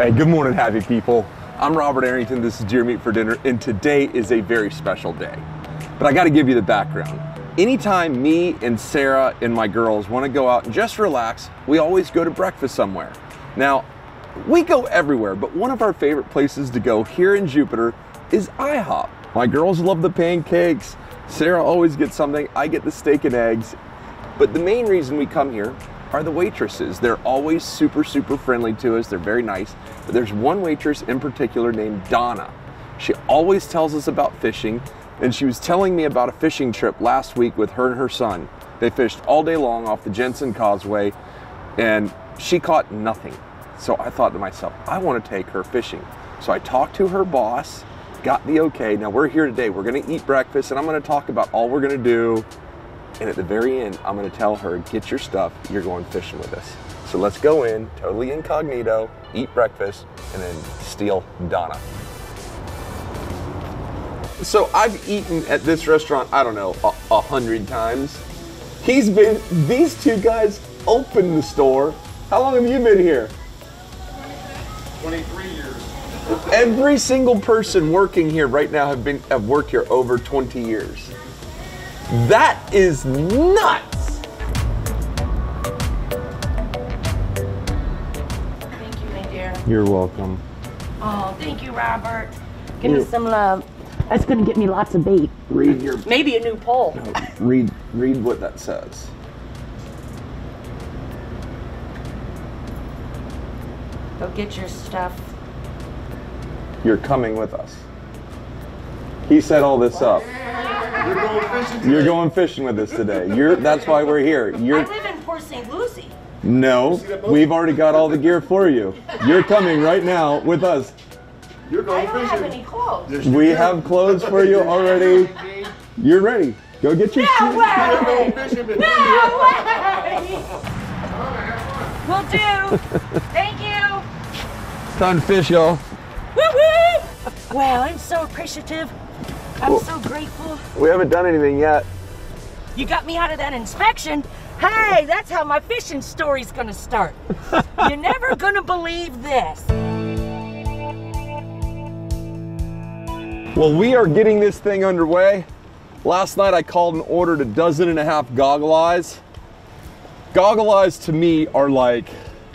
Hey, good morning, happy people. I'm Robert Arrington, this is Deer Meat for Dinner, and today is a very special day. But I gotta give you the background. Anytime me and Sarah and my girls wanna go out and just relax, we always go to breakfast somewhere. Now, we go everywhere, but one of our favorite places to go here in Jupiter is IHOP. My girls love the pancakes. Sarah always gets something, I get the steak and eggs. But the main reason we come here are the waitresses. They're always super friendly to us. They're very nice. But there's one waitress in particular named Donna. She always tells us about fishing, and she was telling me about a fishing trip last week with her and her son. They fished all day long off the Jensen Causeway, and she caught nothing. So I thought to myself, I want to take her fishing. So I talked to her boss, got the okay. Now we're here today. We're going to eat breakfast, and I'm going to talk about all we're going to do. And at the very end, I'm gonna tell her, get your stuff, you're going fishing with us. So let's go in, totally incognito, eat breakfast, and then steal Donna. So I've eaten at this restaurant, I don't know, 100 times. These two guys opened the store. How long have you been here? 23 years. Every single person working here right now have worked here over 20 years. That is nuts. Thank you, my dear. You're welcome. Oh, thank you, Robert. Give me some love. That's gonna get me lots of bait. Read your maybe a new poll. No, read what that says. Go get your stuff. You're coming with us. He set all this up. You're going fishing today. You're going fishing with us today. That's why we're here. I live in Port St. Lucie. No, we've already got all the gear for you. You're coming right now with us. You're going fishing. I don't have any clothes. We have clothes for you already. You're ready. Go get your shoes. No way! No way! Will do. Thank you. It's time to fish, y'all. Woo-hoo! Wow, I'm so appreciative. I'm so grateful. We haven't done anything yet. You got me out of that inspection. Hey, that's how my fishing story's gonna start. You're never gonna believe this. Well, we are getting this thing underway. Last night I called and ordered 12.5 goggle eyes. Goggle eyes to me are like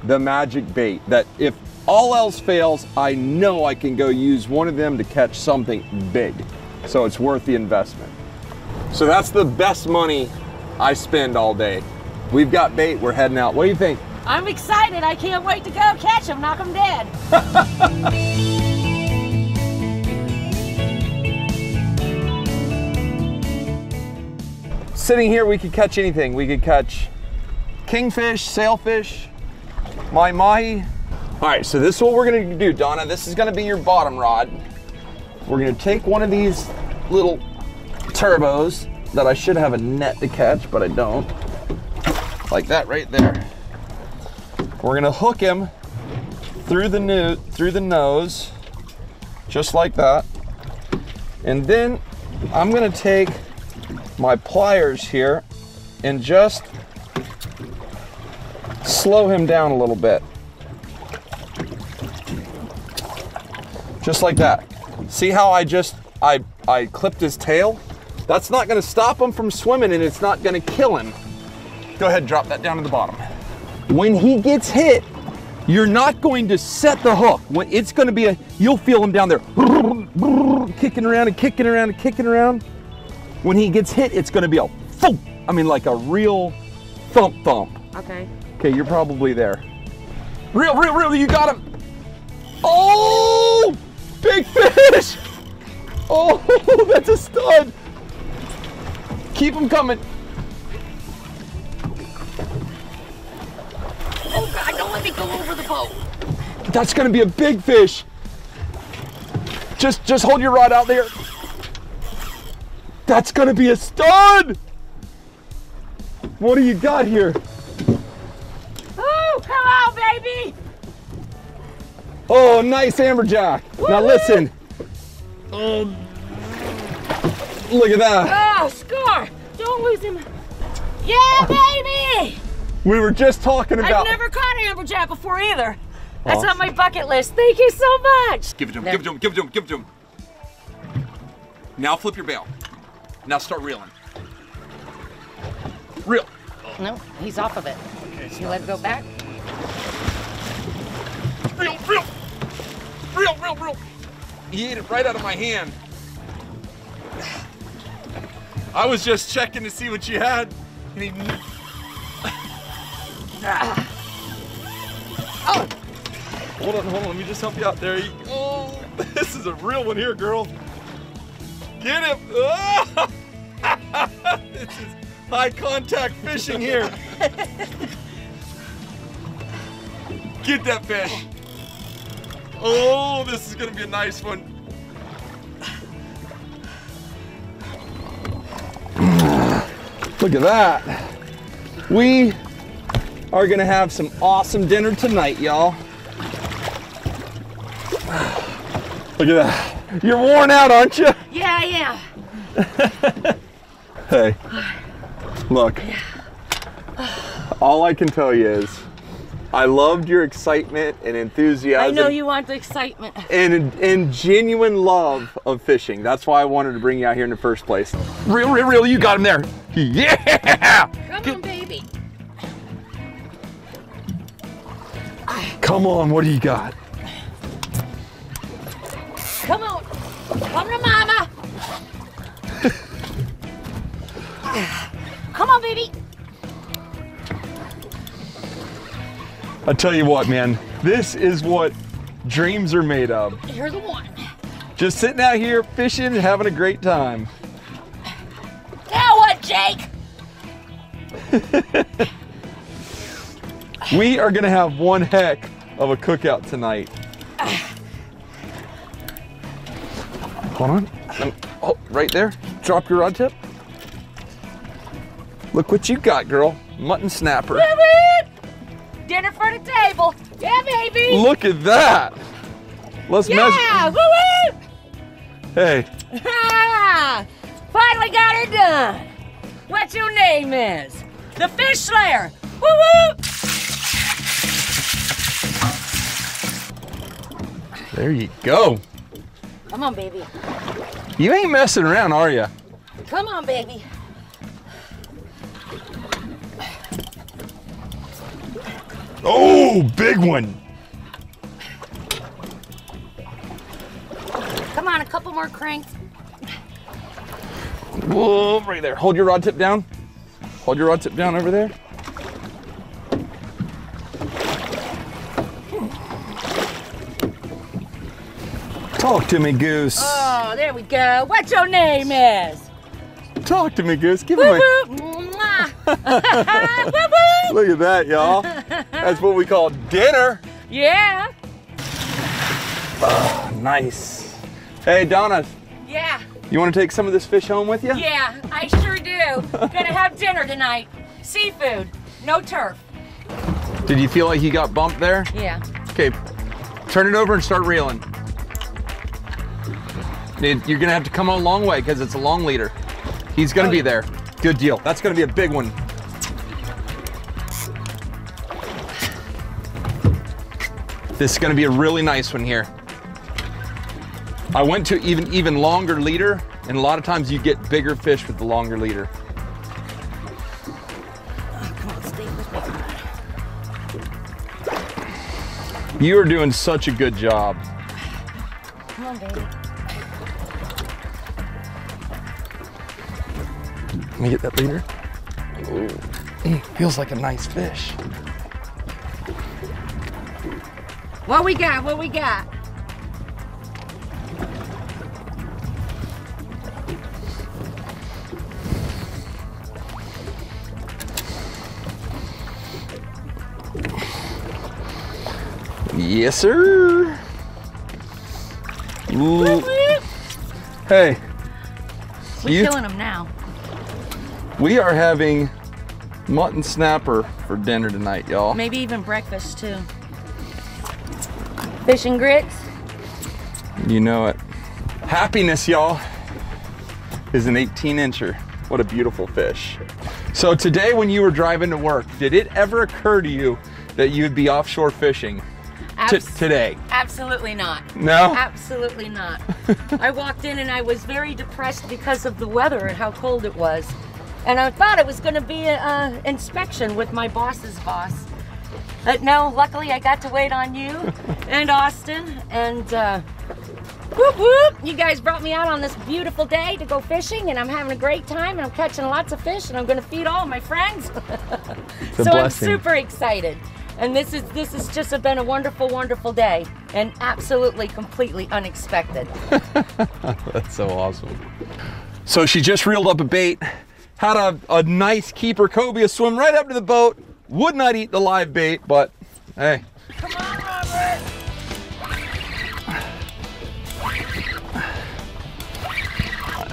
the magic bait that if all else fails, I know I can go use one of them to catch something big. So it's worth the investment. So that's the best money I spend all day. We've got bait, we're heading out. What do you think? I'm excited, I can't wait to go catch them, knock them dead. Sitting here, we could catch anything. We could catch kingfish, sailfish, mahi-mahi. All right, so this is what we're gonna do, Donna. This is gonna be your bottom rod. We're gonna take one of these little turbos that I should have a net to catch, but I don't. Like that right there. We're gonna hook him through the nose, just like that. And then I'm gonna take my pliers here and just slow him down a little bit. Just like that. See how I clipped his tail? That's not gonna stop him from swimming and it's not gonna kill him. Go ahead, drop that down to the bottom. When he gets hit, you're not going to set the hook. When it's gonna be you'll feel him down there, kicking around and kicking around and kicking around. When he gets hit, it's gonna be a thump. I mean, like a real thump thump. Okay. Okay, you're probably there. Real, you got him. Oh! Big fish! Oh, that's a stud! Keep them coming. Oh God, don't let me go over the boat. That's gonna be a big fish. Just hold your rod out there. That's gonna be a stud! What do you got here? Oh, come on, baby! Oh, nice amberjack. Now listen. Look at that. Oh, score. Don't lose him. Yeah, baby. We were just talking about. I've never caught an amberjack before either. That's on my bucket list. Thank you so much. Give it to him, give it to him, give it to him, give it to him. Now flip your bail. Now start reeling. Reel. No, he's off of it. Okay, you let it go back. Reel, reel. Reel, reel, reel. He ate it right out of my hand. I was just checking to see what you had. And he... Oh. Hold on, let me just help you out there. Oh, this is a real one here, girl. Get him. Oh. This is high contact fishing here. Get that fish. Oh, this is gonna be a nice one. Look at that. We are gonna have some awesome dinner tonight, y'all. Look at that. You're worn out, aren't you? Yeah, I am. Hey, look. All I can tell you is, I loved your excitement and enthusiasm. I know you want the excitement. And genuine love of fishing. That's why I wanted to bring you out here in the first place. Reel, reel, reel, you got him there. Yeah! Come on, baby. Come on, what do you got? Come on. Come to mama. Come on, baby. I tell you what, man, this is what dreams are made of. You're the one. Just sitting out here fishing and having a great time. Now what, Jake? We are gonna have one heck of a cookout tonight. Hold on. Oh, right there. Drop your rod tip. Look what you got, girl. Mutton snapper. Dinner for the table. Yeah, baby. Look at that. Let's measure. Yeah, woo-woo. Hey. Finally got her done. What your name is? The Fish Slayer. Woo-woo. There you go. Come on, baby. You ain't messing around, are you? Come on, baby. Oh, big one. Come on, a couple more cranks. Whoa, right there. Hold your rod tip down. Hold your rod tip down over there. Talk to me, Goose. Oh, there we go. What's your name is? Talk to me, Goose. Give me a... Look at that, y'all. That's what we call dinner. Yeah. Oh, nice. Hey, Donna. Yeah. You want to take some of this fish home with you? Yeah, I sure do. Gonna have dinner tonight. Seafood, no turf. Did you feel like you got bumped there? Yeah. Okay, turn it over and start reeling. You're gonna have to come a long way because it's a long leader. He's gonna be there. Good deal. That's gonna be a big one. This is gonna be a really nice one here. I went to even longer leader, and a lot of times you get bigger fish with the longer leader. Oh, come on, stay with me. You are doing such a good job. Come on, baby. Let me get that leader. Ooh. Feels like a nice fish. What we got? What we got? Yes, sir. Ooh. Hey. We're killing them now. We are having mutton snapper for dinner tonight, y'all. Maybe even breakfast, too. Fish and grits. You know it. Happiness, y'all, is an 18-incher. What a beautiful fish. So today when you were driving to work, did it ever occur to you that you'd be offshore fishing? today? Absolutely not. No? Absolutely not. I walked in and I was very depressed because of the weather and how cold it was. And I thought it was going to be an inspection with my boss's boss. But no, luckily I got to wait on you and Austin. And whoop whoop, you guys brought me out on this beautiful day to go fishing, and I'm having a great time, and I'm catching lots of fish, and I'm going to feed all my friends. So blessing. I'm super excited. And this has just been a wonderful, wonderful day, and absolutely, completely unexpected. That's so awesome. So she just reeled up a bait, had a nice keeper cobia swim right up to the boat, would not eat the live bait, but hey. Come on, Robert!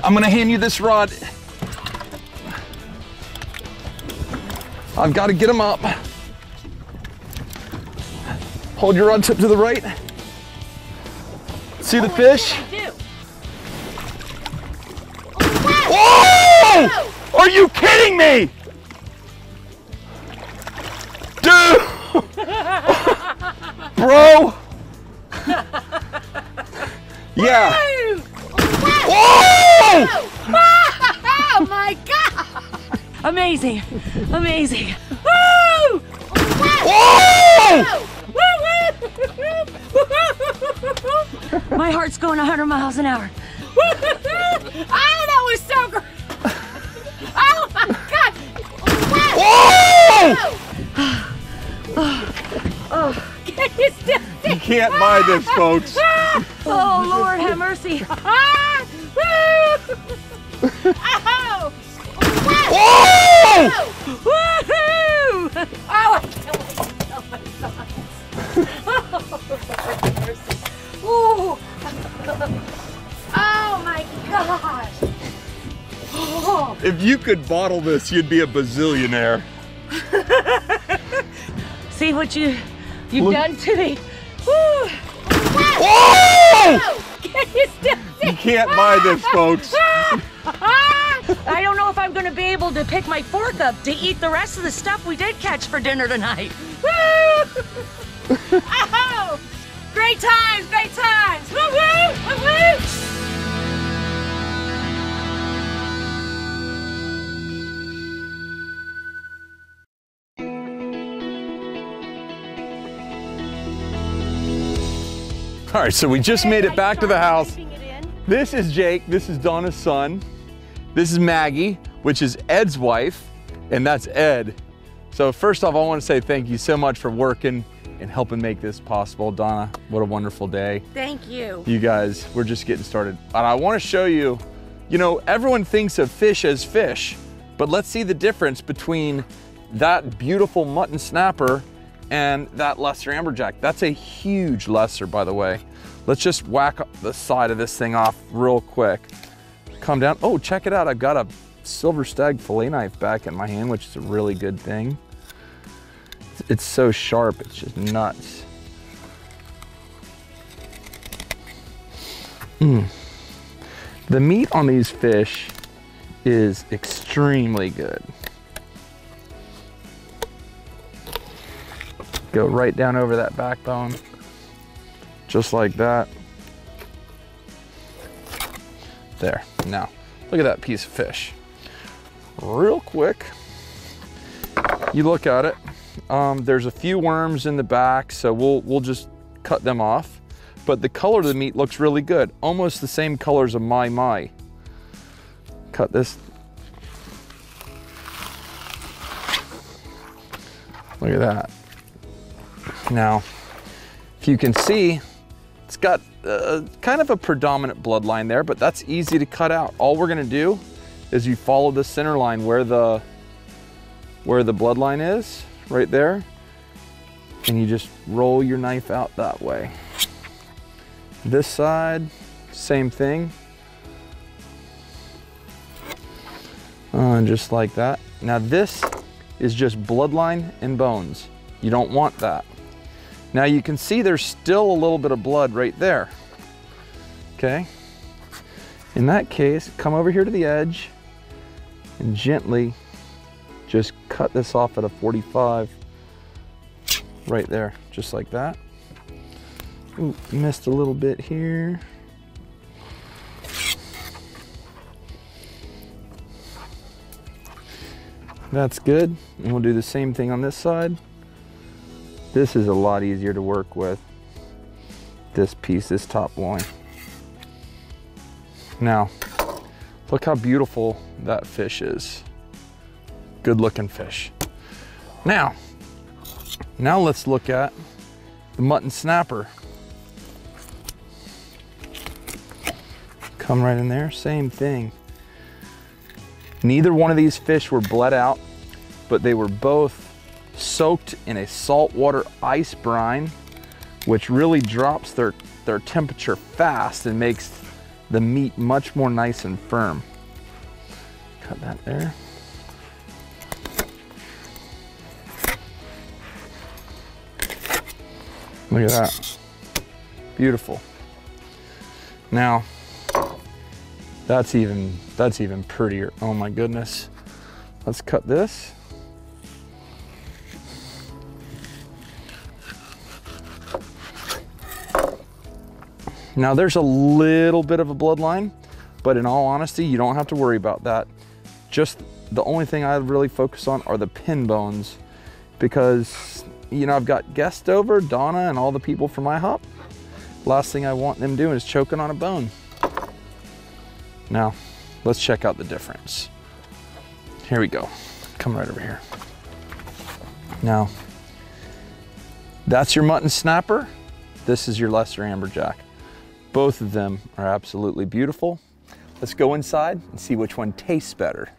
I'm gonna hand you this rod. I've gotta get him up. Hold your rod tip to the right. See the fish? Oh! Are you kidding me? Dude! Bro! Yeah. Oh! Oh my God! Amazing. Amazing. Woo! Oh! My heart's going 100 miles an hour. Oh, that was so great. Oh my God. Oh! Oh. You can't buy this, folks. Oh, Lord, have mercy. Oh! Oh! Woohoo! Oh! Oh, oh my gosh. Oh. If you could bottle this, you'd be a bazillionaire. See what you've done to me. Woo. Oh! You can't buy this, folks. I don't know if I'm going to be able to pick my fork up to eat the rest of the stuff we did catch for dinner tonight. Woo! Oh, great times, great times. Woo woo, woo woo. All right, so we just made it back to the house. This is Jake, this is Donna's son. This is Maggie, which is Ed's wife, and that's Ed. So first off, I want to say thank you so much for working and helping make this possible. Donna, what a wonderful day. Thank you. You guys, we're just getting started. And I want to show you, you know, everyone thinks of fish as fish, but let's see the difference between that beautiful mutton snapper and that lesser amberjack. That's a huge lesser, by the way. Let's just whack the side of this thing off real quick. Come down. Oh, check it out. I've got a silver stag fillet knife back in my hand, which is a really good thing. It's so sharp, it's just nuts. Mm. The meat on these fish is extremely good. Go right down over that backbone, just like that. There, now, look at that piece of fish. Real quick, you look at it. There's a few worms in the back, so we'll just cut them off. But the color of the meat looks really good. Almost the same colors of Mai Mai. Cut this. Look at that. Now, if you can see, it's got kind of a predominant bloodline there, but that's easy to cut out. All we're gonna do is you follow the center line where the bloodline is. Right there, and you just roll your knife out that way. This side, same thing. Just like that. Now this is just bloodline and bones. You don't want that. Now you can see there's still a little bit of blood right there. Okay. In that case, come over here to the edge and gently just cut this off at a 45 right there, just like that. Ooh, missed a little bit here. That's good. And we'll do the same thing on this side. This is a lot easier to work with. This piece, this top loin. Now, look how beautiful that fish is. Good looking fish. Now let's look at the mutton snapper. Come right in there, same thing. Neither one of these fish were bled out, but they were both soaked in a saltwater ice brine, which really drops their temperature fast and makes the meat much more nice and firm. Cut that there. Look at that, beautiful. Now, that's even prettier, oh my goodness. Let's cut this. Now there's a little bit of a bloodline, but in all honesty, you don't have to worry about that. Just the only thing I really focus on are the pin bones, because you know, I've got guests over, Donna and all the people from IHOP. Last thing I want them doing is choking on a bone. Now, let's check out the difference. Here we go. Come right over here. Now, that's your mutton snapper. This is your lesser amberjack. Both of them are absolutely beautiful. Let's go inside and see which one tastes better.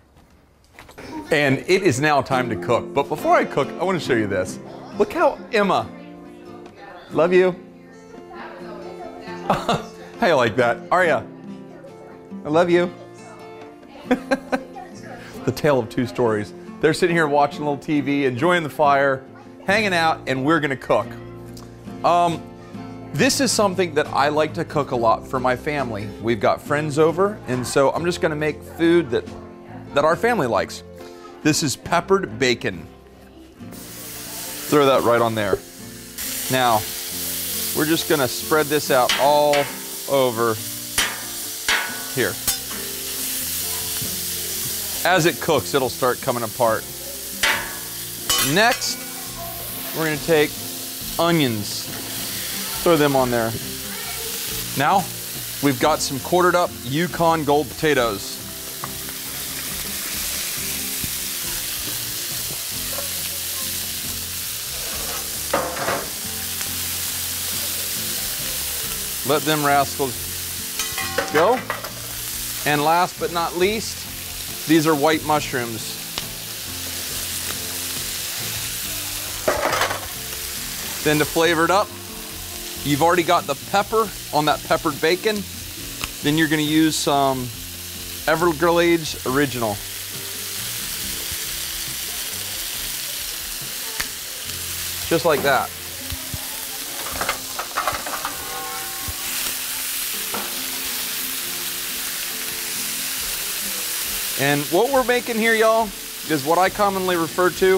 And it is now time to cook. But before I cook, I want to show you this. Look how Emma, love you. How you like that? Aria, I love you. The tale of two stories. They're sitting here watching a little TV, enjoying the fire, hanging out, and we're gonna cook. This is something that I like to cook a lot for my family. We've got friends over, and so I'm just gonna make food that our family likes. This is peppered bacon. Throw that right on there. Now, we're just gonna spread this out all over here. As it cooks, it'll start coming apart. Next, we're gonna take onions. Throw them on there. Now, we've got some quartered up Yukon Gold potatoes. Let them rascals go. And last but not least, these are white mushrooms. Then to flavor it up, you've already got the pepper on that peppered bacon. Then you're gonna use some Everglades Original. Just like that. And what we're making here, y'all, is what I commonly refer to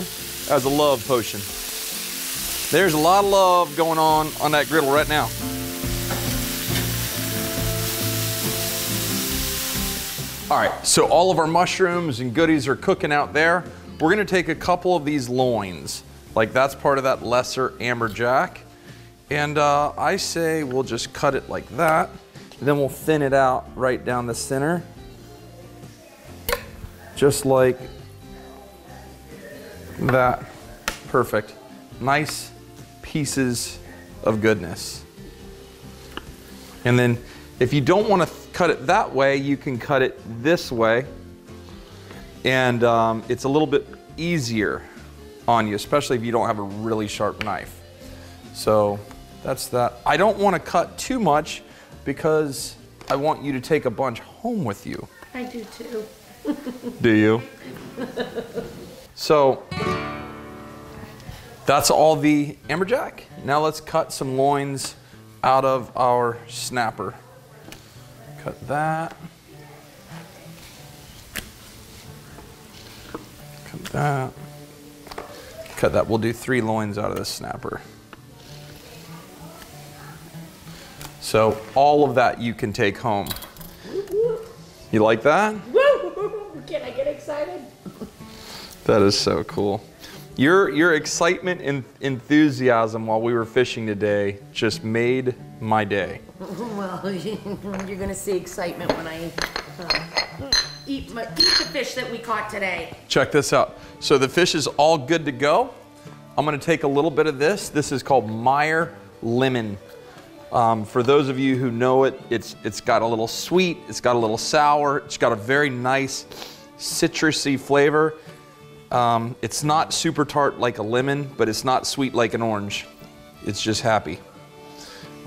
as a love potion. There's a lot of love going on that griddle right now. All right, so all of our mushrooms and goodies are cooking out there. We're gonna take a couple of these loins. Like that's part of that lesser amberjack. And I say we'll just cut it like that. And then we'll thin it out right down the center. Just like that, perfect. Nice pieces of goodness. And then if you don't want to cut it that way, you can cut it this way. And it's a little bit easier on you, especially if you don't have a really sharp knife. So that's that. I don't want to cut too much because I want you to take a bunch home with you. I do too. Do you? So, that's all the amberjack. Now let's cut some loins out of our snapper. Cut that. Cut that. Cut that. We'll do 3 loins out of the snapper. So all of that you can take home. You like that? Can I get excited? That is so cool. Your excitement and enthusiasm while we were fishing today just made my day. Well, you're gonna see excitement when I eat the fish that we caught today. Check this out. So the fish is all good to go. I'm gonna take a little bit of this. This is called Meyer lemon. For those of you who know it, it's got a little sweet, it's got a little sour, it's got a very nice citrusy flavor. It's not super tart like a lemon, but it's not sweet like an orange. It's just happy.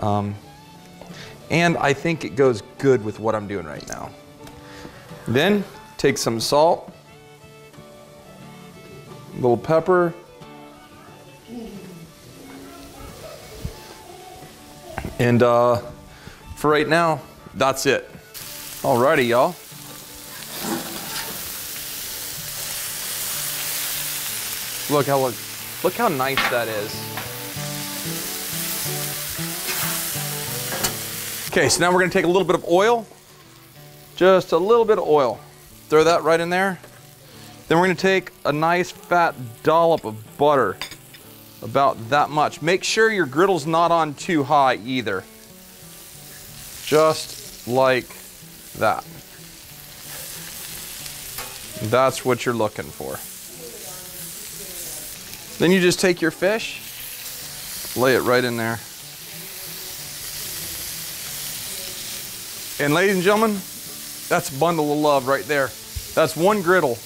And I think it goes good with what I'm doing right now. Then take some salt, a little pepper, and for right now, that's it. Alrighty, y'all. Look how nice that is. Okay, so now we're gonna take a little bit of oil, just a little bit of oil. Throw that right in there. Then we're gonna take a nice fat dollop of butter, about that much. Make sure your griddle's not on too high either. Just like that. That's what you're looking for. Then you just take your fish, lay it right in there. And ladies and gentlemen, that's a bundle of love right there. That's one griddle.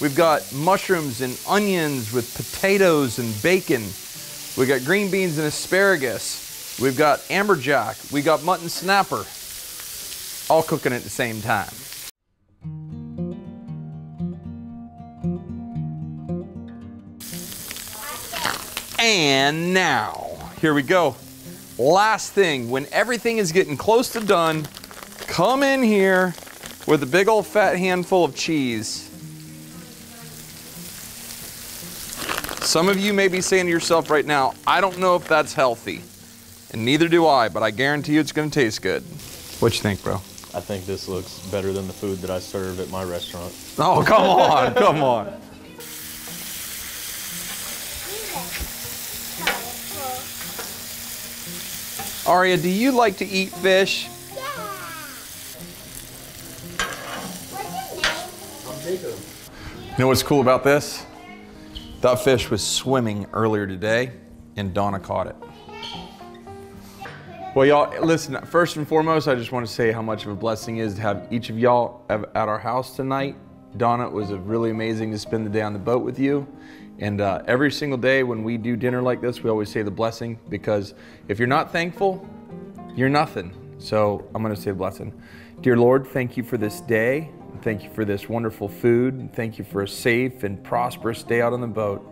We've got mushrooms and onions with potatoes and bacon. We've got green beans and asparagus. We've got amberjack. We got mutton snapper. All cooking at the same time. And now, here we go. Last thing, when everything is getting close to done, come in here with a big old fat handful of cheese. Some of you may be saying to yourself right now, I don't know if that's healthy. And neither do I, but I guarantee you it's gonna taste good. What you think, bro? I think this looks better than the food that I serve at my restaurant. Oh, come on, come on. Aria, do you like to eat fish? Yeah. What's your name? You know what's cool about this? That fish was swimming earlier today, and Donna caught it. Well, y'all, listen, first and foremost, I just want to say how much of a blessing it is to have each of y'all at our house tonight. Donna, it was really amazing to spend the day on the boat with you. And every single day when we do dinner like this, we always say the blessing, because if you're not thankful, you're nothing. So I'm gonna say the blessing. Dear Lord, thank you for this day. Thank you for this wonderful food. Thank you for a safe and prosperous day out on the boat.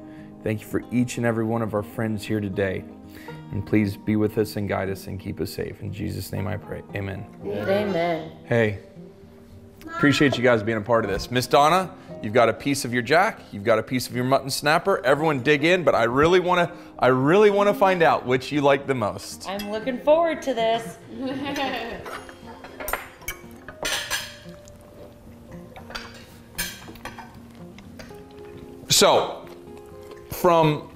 Thank you for each and every one of our friends here today. And please be with us and guide us and keep us safe. In Jesus' name I pray, amen. Amen. Hey, appreciate you guys being a part of this. Miss Donna, you've got a piece of your jack, you've got a piece of your mutton snapper. Everyone dig in, but I really wanna find out which you like the most. I'm looking forward to this. So, from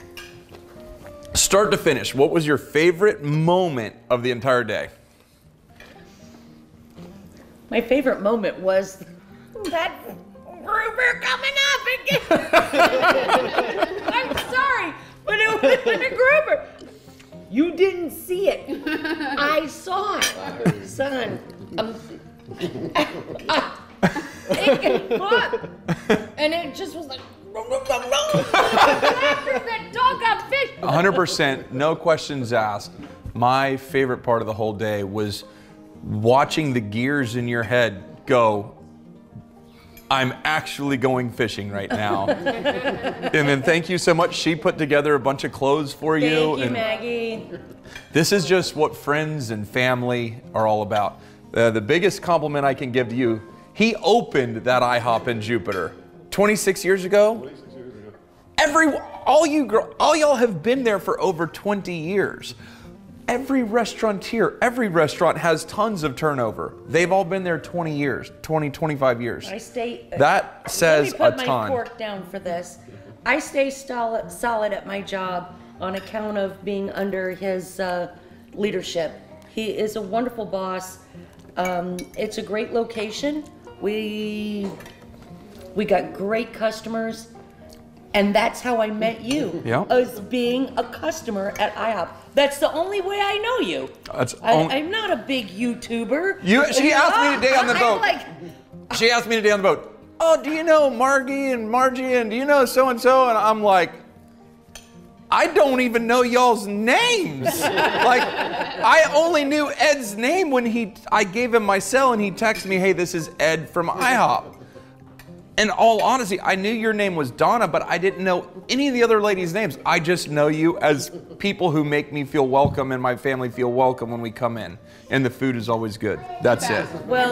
start to finish, what was your favorite moment of the entire day? My favorite moment was that grouper coming up and I'm sorry, but it was a grouper. You didn't see it. I saw it. Son, it got caught, and it just was like, after that dog got fish. 100%, no questions asked. My favorite part of the whole day was watching the gears in your head go, I'm actually going fishing right now. And then thank you so much. She put together a bunch of clothes for you. Thank you, and Maggie. This is just what friends and family are all about. The biggest compliment I can give to you, he opened that IHOP in Jupiter 26 years ago. 26 years ago. All y'all have been there for over 20 years. every restaurateur, every restaurant has tons of turnover. They've all been there 20 years, 20, 25 years. I stay. That says a ton. Let me put my fork down for this. I stay solid at my job on account of being under his leadership. He is a wonderful boss. It's a great location. We got great customers, and that's how I met you, as being a customer at IHOP. That's the only way I know you. I'm not a big YouTuber. She asked me today on the boat. She asked me today on the boat, oh, do you know Margie and Margie, and do you know so-and-so? And I'm like, I don't even know y'all's names. Like, I only knew Ed's name when I gave him my cell, and he texted me, hey, this is Ed from IHOP. In all honesty, I knew your name was Donna, but I didn't know any of the other ladies' names. I just know you as people who make me feel welcome and my family feel welcome when we come in. And the food is always good. That's it. Well,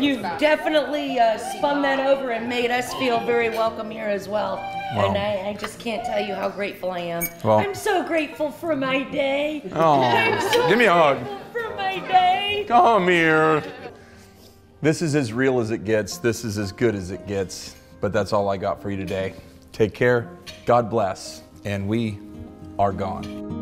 you've definitely spun that over and made us feel very welcome here as well. Wow. And I just can't tell you how grateful I am. Well, I'm so grateful for my day. Oh, so give me a hug. For my day. Come here. This is as real as it gets. This is as good as it gets. But that's all I got for you today. Take care. God bless. And we are gone.